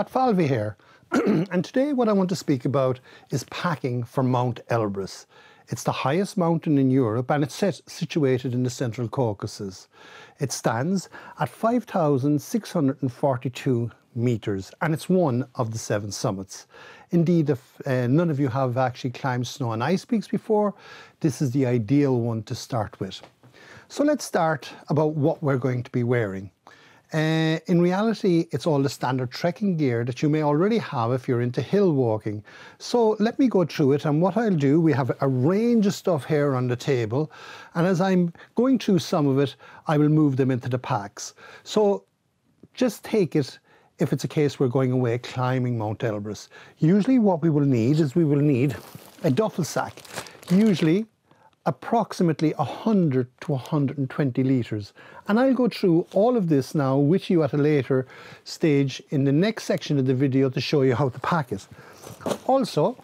Pat Falvey here, and today what I want to speak about is packing for Mount Elbrus. It's the highest mountain in Europe and it's situated in the Central Caucasus. It stands at 5,642 metres and it's one of the Seven Summits. Indeed, if none of you have actually climbed snow and ice peaks before, this is the ideal one to start with. So let's start about what we're going to be wearing. In reality, it's all the standard trekking gear that you may already have if you're into hill walking. So let me go through it, and what I'll do, we have a range of stuff here on the table, and as I'm going through some of it, I will move them into the packs. So just take it if it's a case we're going away climbing Mount Elbrus. Usually what we will need is we will need a duffel sack, usually approximately 100 to 120 litres. And I'll go through all of this now with you at a later stage in the next section of the video to show you how to pack it. Also,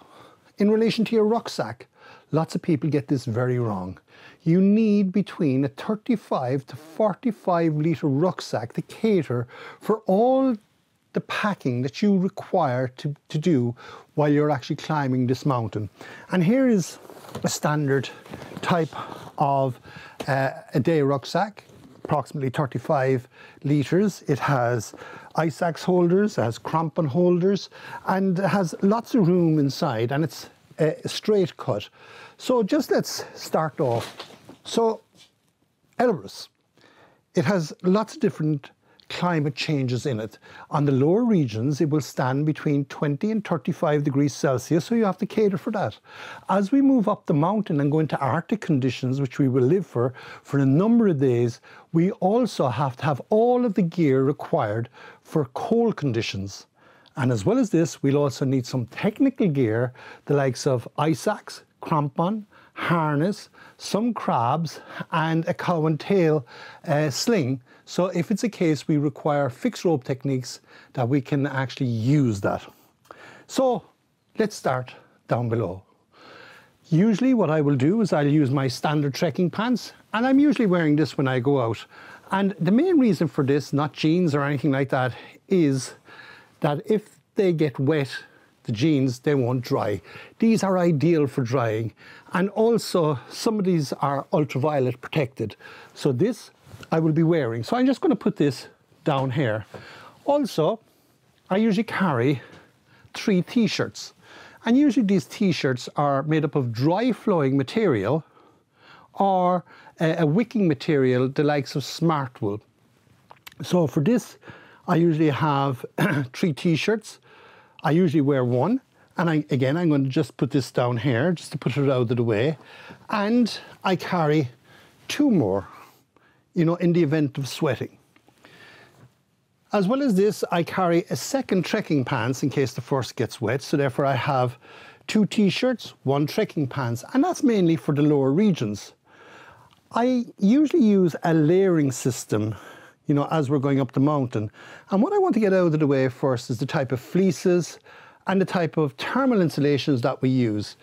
in relation to your rucksack, lots of people get this very wrong. You need between a 35 to 45 litre rucksack to cater for all the packing that you require to do while you're actually climbing this mountain. And here is a standard type of a day rucksack, approximately 35 litres. It has ice axe holders, it has crampon holders, and it has lots of room inside, and it's a straight cut. So just let's start off. So Elbrus, it has lots of different climate changes in it. On the lower regions, it will stand between 20 and 35 degrees Celsius, so you have to cater for that. As we move up the mountain and go into Arctic conditions, which we will live for a number of days, we also have to have all of the gear required for cold conditions. And as well as this, we'll also need some technical gear, the likes of ice axe, crampon, harness, some crabs, and a cow and tail sling. So if it's a case we require fixed rope techniques, that we can actually use that. So let's start down below. Usually what I will do is I'll use my standard trekking pants, and I'm usually wearing this when I go out. And the main reason for this, not jeans or anything like that, is that if they get wet, the jeans, they won't dry. These are ideal for drying. And also some of these are ultraviolet protected. So this I will be wearing. So I'm just going to put this down here. Also, I usually carry three t-shirts. And usually these t-shirts are made up of dry flowing material or a wicking material, the likes of Smartwool. So for this, I usually have three t-shirts. I usually wear one, and I'm going to just put this down here just to put it out of the way, and I carry two more, you know, in the event of sweating. As well as this, I carry a second trekking pants in case the first gets wet, so therefore I have two t-shirts, one trekking pants, and that's mainly for the lower regions. I usually use a layering system, you know, as we're going up the mountain. And what I want to get out of the way first is the type of fleeces and the type of thermal insulations that we use.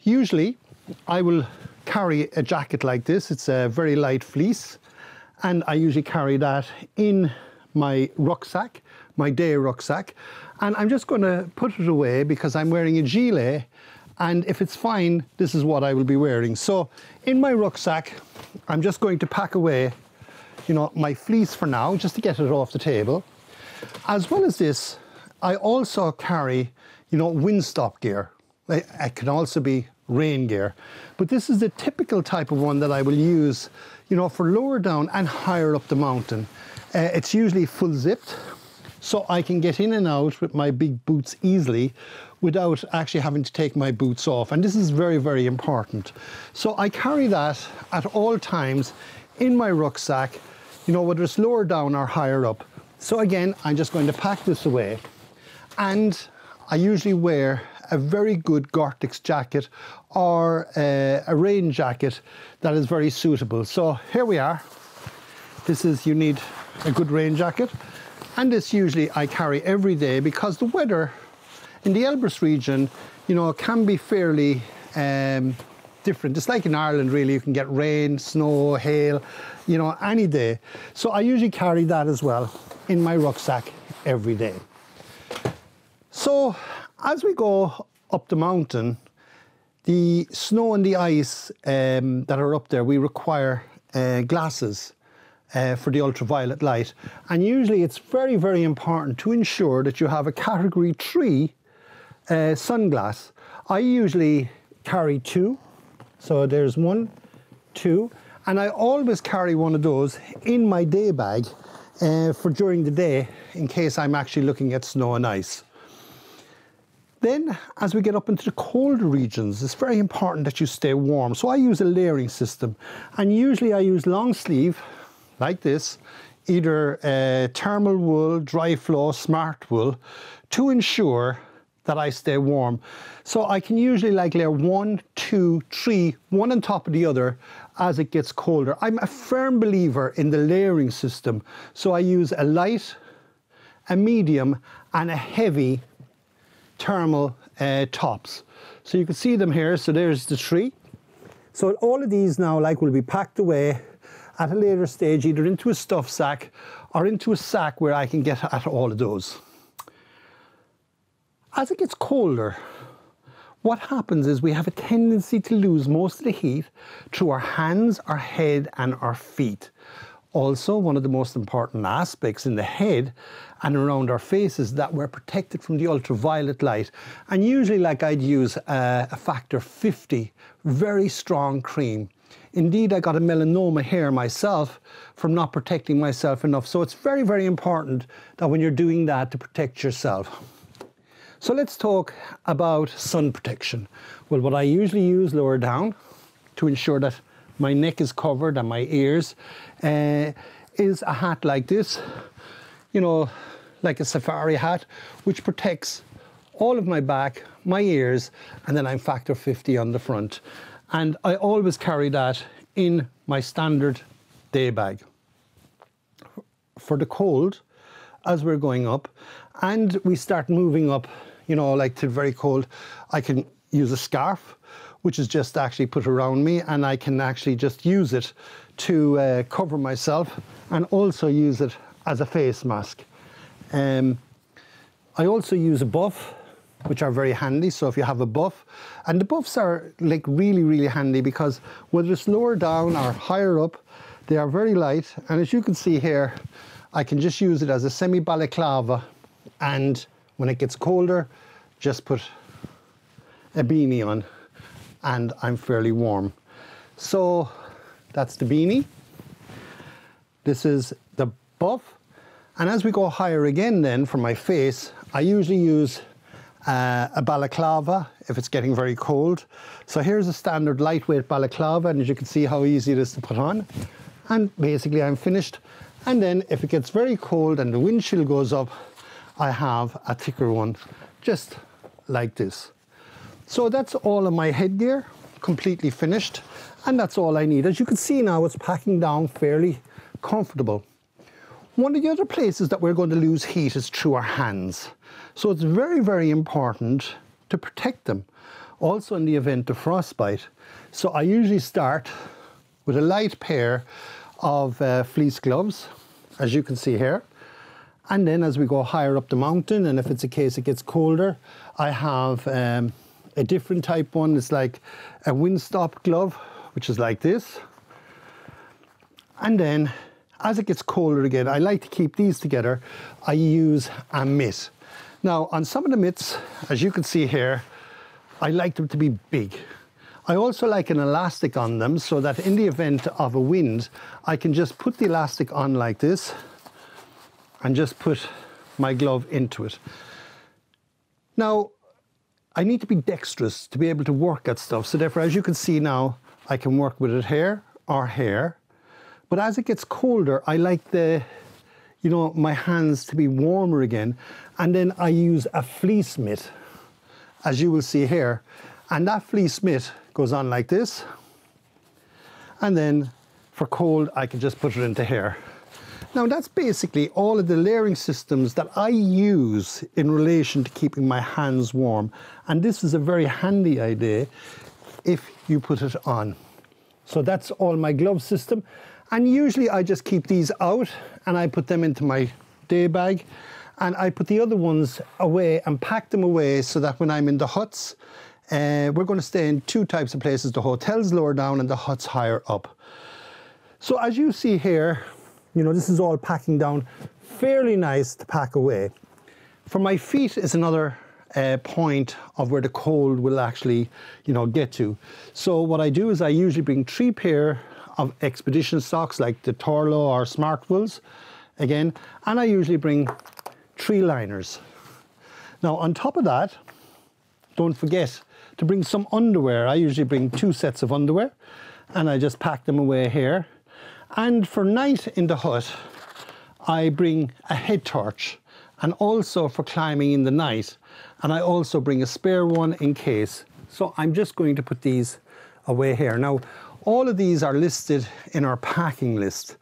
Usually, I will carry a jacket like this. It's a very light fleece, and I usually carry that in my rucksack, my day rucksack. And I'm just going to put it away because I'm wearing a gilet, and if it's fine, this is what I will be wearing. So in my rucksack, I'm just going to pack away, you know, my fleece for now, just to get it off the table. As well as this, I also carry, you know, windstop gear. It can also be rain gear, but this is the typical type of one that I will use, you know, for lower down and higher up the mountain. It's usually full zipped, so I can get in and out with my big boots easily without actually having to take my boots off. And this is very, very important. So I carry that at all times in my rucksack, you know, whether it's lower down or higher up. So again, I'm just going to pack this away. And I usually wear a very good Gore-Tex jacket or a rain jacket that is very suitable. So here we are. This is, you need a good rain jacket. And this usually I carry every day because the weather in the Elbrus region, you know, can be fairly different. It's like in Ireland, really. You can get rain, snow, hail, you know, any day. So I usually carry that as well in my rucksack every day. So as we go up the mountain, the snow and the ice that are up there, we require glasses for the ultraviolet light. And usually it's very, very important to ensure that you have a category 3 sunglass. I usually carry 2. So there's 1, 2, and I always carry one of those in my day bag for during the day in case I'm actually looking at snow and ice. Then as we get up into the colder regions, it's very important that you stay warm. So I use a layering system, and usually I use long sleeve like this, either thermal wool, dry flow, smart wool, to ensure that I stay warm. So I can usually like layer 1, 2, 3, one on top of the other as it gets colder. I'm a firm believer in the layering system. So I use a light, a medium, and a heavy thermal tops. So you can see them here. So there's the 3. So all of these now like will be packed away at a later stage, either into a stuff sack or into a sack where I can get at all of those. As it gets colder, what happens is we have a tendency to lose most of the heat through our hands, our head, and our feet. Also, one of the most important aspects in the head and around our face is that we're protected from the ultraviolet light. And usually, like, I'd use a factor 50, very strong cream. Indeed, I got a melanoma here myself from not protecting myself enough. So it's very, very important that when you're doing that to protect yourself. So let's talk about sun protection. Well, what I usually use lower down to ensure that my neck is covered and my ears is a hat like this, you know, like a safari hat, which protects all of my back, my ears, and then I'm factor 50 on the front. And I always carry that in my standard day bag for the cold as we're going up. And we start moving up, you know, like to very cold, I can use a scarf, which is just actually put around me, and I can actually just use it to cover myself and also use it as a face mask. I also use a buff, which are very handy. So if you have a buff, and the buffs are like really, really handy because whether it's lower down or higher up, they are very light. And as you can see here, I can just use it as a semi-balaclava, and when it gets colder, just put a beanie on and I'm fairly warm. So that's the beanie. This is the buff. And as we go higher again then for my face, I usually use a balaclava if it's getting very cold. So here's a standard lightweight balaclava, and as you can see how easy it is to put on. And basically I'm finished. And then if it gets very cold and the windshield goes up, I have a thicker one, just like this. So that's all of my headgear, completely finished, and that's all I need. As you can see now, it's packing down fairly comfortable. One of the other places that we're going to lose heat is through our hands. So it's very, very important to protect them, also in the event of frostbite. So I usually start with a light pair of fleece gloves, as you can see here. And then as we go higher up the mountain, and if it's a case it gets colder, I have a different type one. It's like a windstop glove, which is like this. And then as it gets colder again, I like to keep these together. I use a mitt. Now on some of the mitts, as you can see here, I like them to be big. I also like an elastic on them so that in the event of a wind, I can just put the elastic on like this and just put my glove into it. Now, I need to be dexterous to be able to work at stuff. So therefore, as you can see now, I can work with it here or here. But as it gets colder, I like the, you know, my hands to be warmer again. And then I use a fleece mitt, as you will see here. And that fleece mitt goes on like this. And then for cold, I can just put it into here. Now that's basically all of the layering systems that I use in relation to keeping my hands warm. And this is a very handy idea if you put it on. So that's all my glove system. And usually I just keep these out and I put them into my day bag. and I put the other ones away and pack them away so that when I'm in the huts, we're going to stay in two types of places, the hotels lower down and the huts higher up. So as you see here, you know, this is all packing down, fairly nice to pack away. For my feet is another point of where the cold will actually, you know, get to. So what I do is I usually bring 3 pair of expedition socks like the Terskol or Smartwools again, and I usually bring 3 liners. Now on top of that, don't forget to bring some underwear. I usually bring 2 sets of underwear and I just pack them away here. And for night in the hut, I bring a head torch, and also for climbing in the night. And I also bring a spare one in case. So I'm just going to put these away here. Now, all of these are listed in our packing list.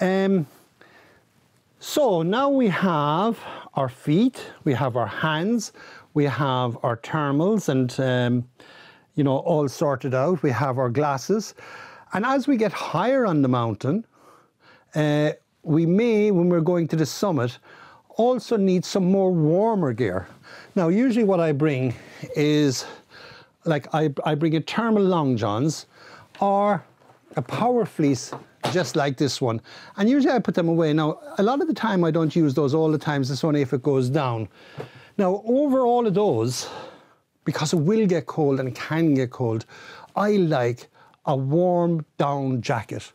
So now we have our feet, we have our hands, we have our thermals and you know, all sorted out. We have our glasses. And as we get higher on the mountain, we may, when we're going to the summit, also need some more warmer gear. Now, usually what I bring is, like I bring a thermal long johns or a power fleece just like this one. And usually I put them away. Now, a lot of the time I don't use those all the time. It's only if it goes down. Now, over all of those, because it will get cold and it can get cold, I like a warm down jacket.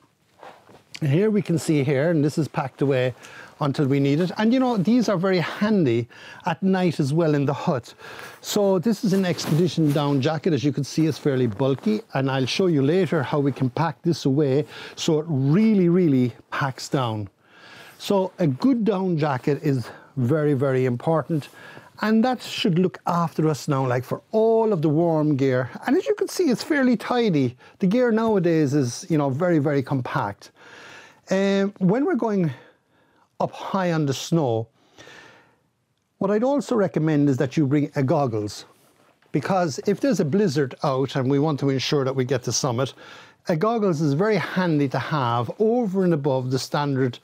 And here we can see here, and this is packed away until we need it. And you know, these are very handy at night as well in the hut. So this is an expedition down jacket. As you can see, it's fairly bulky, and I'll show you later how we can pack this away so it really, really packs down. So a good down jacket is very, very important. And that should look after us now, like for all of the warm gear. And as you can see, it's fairly tidy. The gear nowadays is, you know, very, very compact. When we're going up high on the snow, what I'd also recommend is that you bring a goggles, because if there's a blizzard out and we want to ensure that we get to summit, a goggles is very handy to have over and above the standard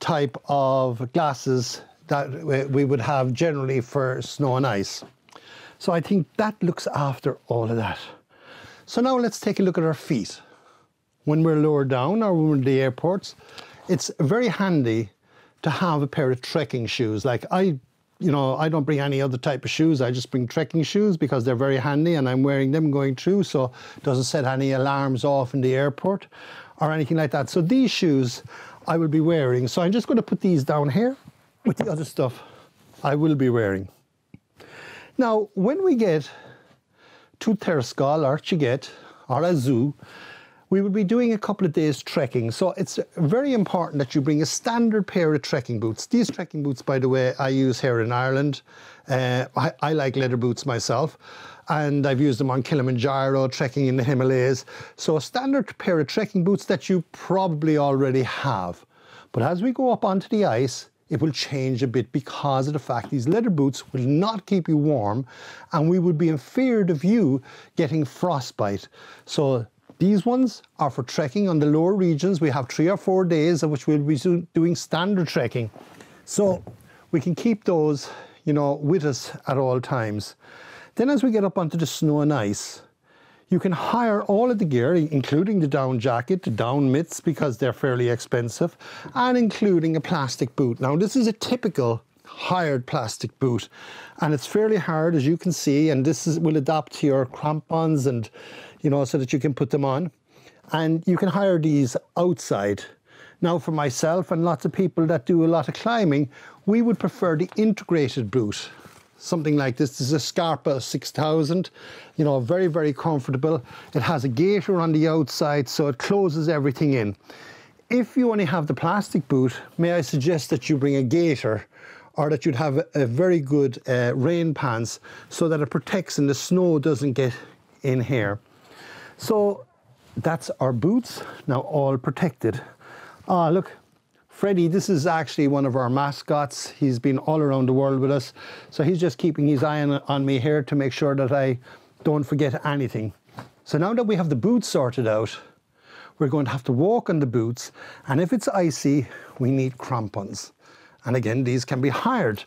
type of glasses that we would have generally for snow and ice. So I think that looks after all of that. So now let's take a look at our feet. When we're lower down or when we're in the airports, it's very handy to have a pair of trekking shoes. Like I don't bring any other type of shoes. I just bring trekking shoes because they're very handy and I'm wearing them going through, so it doesn't set any alarms off in the airport or anything like that. So these shoes I will be wearing. So I'm just going to put these down here with the other stuff I will be wearing. Now, when we get to Terskol or Chiget or Azu, we will be doing a couple of days trekking, so it's very important that you bring a standard pair of trekking boots. These trekking boots, by the way, I use here in Ireland. I like leather boots myself, and I've used them on Kilimanjaro, trekking in the Himalayas. So a standard pair of trekking boots that you probably already have. But as we go up onto the ice, it will change a bit because of the fact these leather boots will not keep you warm, and we would be in fear of you getting frostbite. So these ones are for trekking on the lower regions. We have 3 or 4 days of which we'll be doing standard trekking. So we can keep those, you know, with us at all times. Then as we get up onto the snow and ice, you can hire all of the gear, including the down jacket, the down mitts, because they're fairly expensive, and including a plastic boot. Now, this is a typical hired plastic boot, and it's fairly hard, as you can see, and this is, will adapt to your crampons and, you know, so that you can put them on. And you can hire these outside. Now, for myself and lots of people that do a lot of climbing, we would prefer the integrated boot. Something like this. This is a Scarpa 6000, you know, very, very comfortable. It has a gaiter on the outside, so it closes everything in. If you only have the plastic boot, may I suggest that you bring a gaiter, or that you'd have a very good rain pants so that it protects and the snow doesn't get in here. So that's our boots, now all protected. Ah, look. Freddie, this is actually one of our mascots. He's been all around the world with us. So he's just keeping his eye on me here to make sure that I don't forget anything. So now that we have the boots sorted out, we're going to have to walk on the boots. And if it's icy, we need crampons. And again, these can be hired.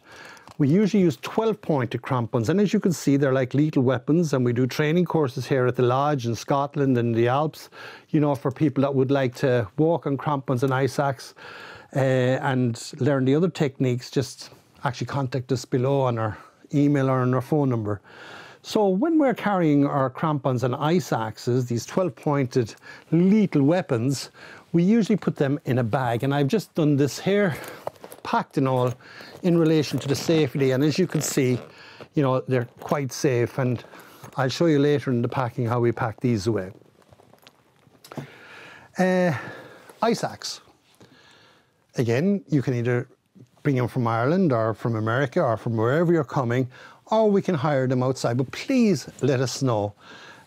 We usually use 12-pointed crampons, and as you can see, they're like lethal weapons, and we do training courses here at the Lodge in Scotland and the Alps, you know, for people that would like to walk on crampons and ice axe and learn the other techniques. Just actually contact us below on our email or on our phone number. So when we're carrying our crampons and ice axes, these 12-pointed lethal weapons, we usually put them in a bag, and I've just done this here, packed and all, in relation to the safety. And as you can see, you know, they're quite safe, and I'll show you later in the packing how we pack these away. Ice axe. Again, you can either bring them from Ireland or from America or from wherever you're coming, or we can hire them outside, but please let us know.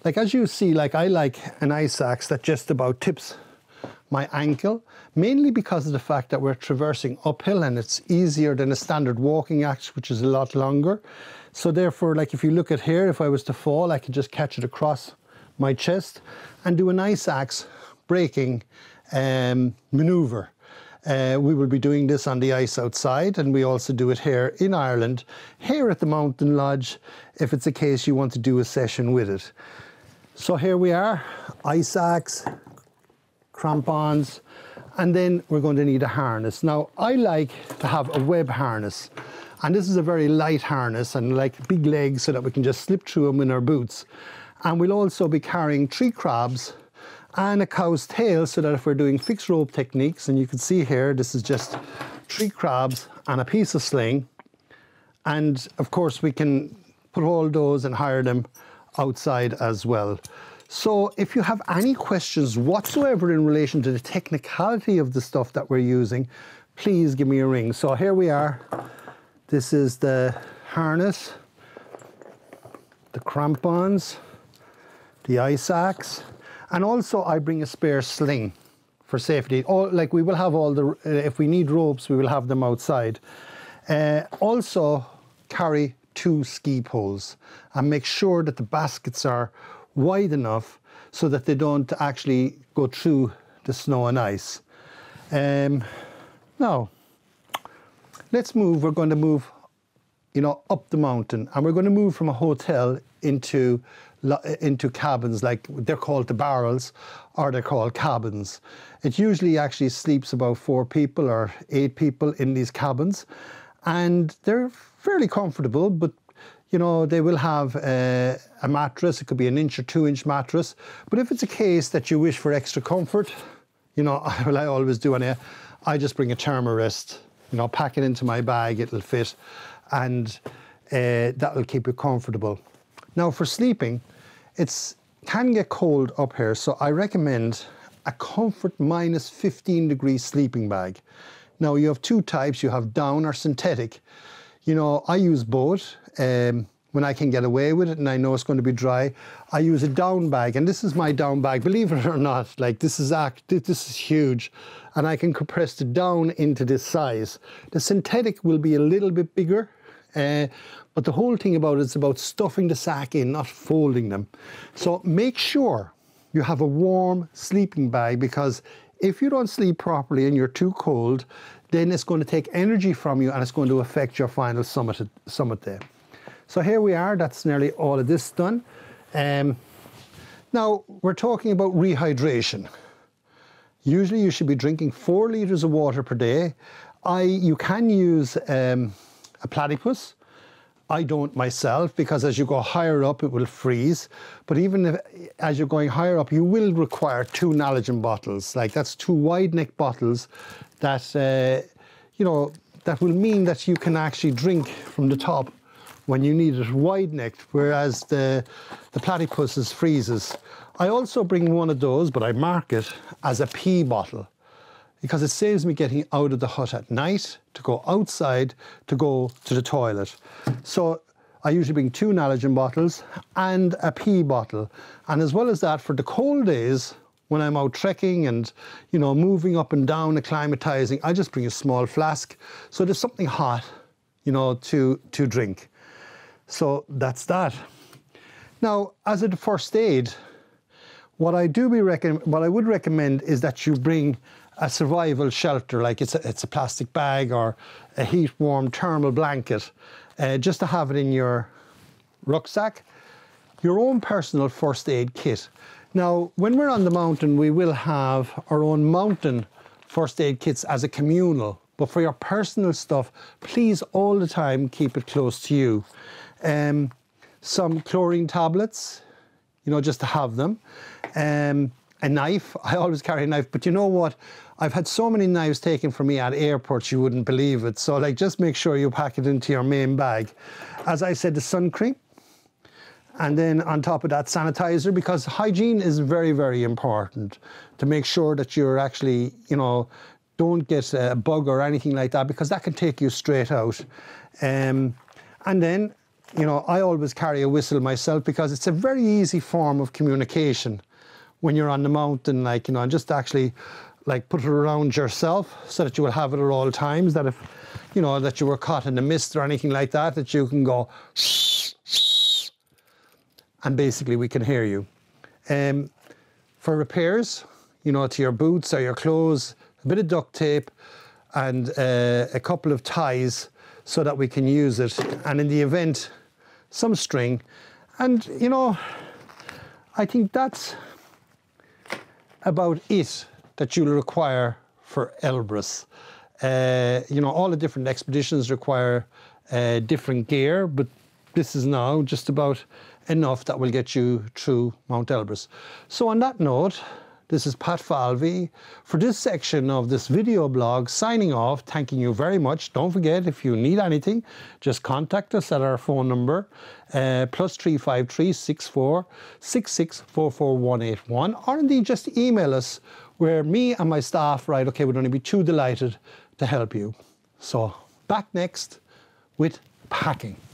Like, as you see, like, I like an ice axe that just about tips my ankle, mainly because of the fact that we're traversing uphill and it's easier than a standard walking axe, which is a lot longer. So therefore, like, if you look at here, if I was to fall, I could just catch it across my chest and do an ice axe breaking maneuver. We will be doing this on the ice outside, and we also do it here in Ireland, here at the Mountain Lodge, if it's a case you want to do a session with it. So here we are, ice axe, crampons, and then we're going to need a harness. Now, I like to have a web harness, and this is a very light harness and like big legs so that we can just slip through them in our boots. And we'll also be carrying 3 crabs and a cow's tail, so that if we're doing fixed rope techniques, and you can see here, this is just 3 crabs and a piece of sling. And of course we can put all those and hire them outside as well. So if you have any questions whatsoever in relation to the technicality of the stuff that we're using, please give me a ring. So here we are. This is the harness, the crampons, the ice axe, and also I bring a spare sling for safety. All, like, we will have all the, if we need ropes, we will have them outside. Also carry 2 ski poles, and make sure that the baskets are wide enough so that they don't actually go through the snow and ice. Now, let's move. We're going to move, you know, up the mountain, and we're going to move from a hotel into cabins. Like, they're called the barrels, or they're called cabins. It usually actually sleeps about 4 people or 8 people in these cabins, and they're fairly comfortable, but you know, they will have a mattress. It could be an inch or 2-inch mattress, but if it's a case that you wish for extra comfort, you know, I always do, and I just bring a thermarest, you know, pack it into my bag, it'll fit, and that'll keep you comfortable. Now, for sleeping, it can get cold up here, so I recommend a comfort minus 15-degree sleeping bag. Now, you have 2 types. You have down or synthetic. You know, I use both when I can get away with it and I know it's going to be dry. I use a down bag, and this is my down bag, believe it or not. Like, this is huge, and I can compress the down into this size. The synthetic will be a little bit bigger, but the whole thing about it is about stuffing the sack in, not folding them. So make sure you have a warm sleeping bag, because if you don't sleep properly and you're too cold, then it's going to take energy from you and it's going to affect your final summit day. So here we are. That's nearly all of this done. Now we're talking about rehydration. Usually you should be drinking 4 liters of water per day. You can use a platypus. I don't myself, because as you go higher up it will freeze, but even if, as you're going higher up, you will require 2 Nalgene bottles. Like, that's 2 wide neck bottles that you know, that will mean that you can actually drink from the top when you need it wide necked, whereas the platypuses freezes. I also bring one of those, but I mark it as a pea bottle, because it saves me getting out of the hut at night to go outside to go to the toilet. So I usually bring 2 Nalgene bottles and a pea bottle. And as well as that, for the cold days when I'm out trekking and, you know, moving up and down, acclimatizing, I just bring a small flask. So there's something hot, you know, to drink. So that's that. Now, as a first aid, what I would recommend is that you bring a survival shelter, like it's a plastic bag or a heat-warm thermal blanket, just to have it in your rucksack. Your own personal first aid kit. Now, when we're on the mountain, we will have our own mountain first aid kits as a communal, but for your personal stuff, please all the time keep it close to you. Some chlorine tablets, you know, just to have them. A knife, I always carry a knife, but you know what? I've had so many knives taken from me at airports, you wouldn't believe it. So like, just make sure you pack it into your main bag. As I said, the sun cream. And then on top of that, sanitizer, because hygiene is very, very important to make sure that you're actually, you know, don't get a bug or anything like that, because that can take you straight out. And then, you know, I always carry a whistle myself, because it's a very easy form of communication when you're on the mountain, like, you know, and just actually like put it around yourself so that you will have it at all times, that if, you know, that you were caught in the mist or anything like that, that you can go shh, shh, and basically we can hear you. For repairs, you know, to your boots or your clothes, a bit of duct tape and a couple of ties so that we can use it. And in the event, some string. And, you know, I think that's about it that you'll require for Elbrus. You know, all the different expeditions require different gear, but this is now just about enough that will get you through Mount Elbrus. So on that note, this is Pat Falvey for this section of this video blog, signing off, thanking you very much. Don't forget, if you need anything, just contact us at our phone number, +353 64 66 44181, or indeed just email us, where me and my staff write, okay, we're going to be too delighted to help you. So back next with packing.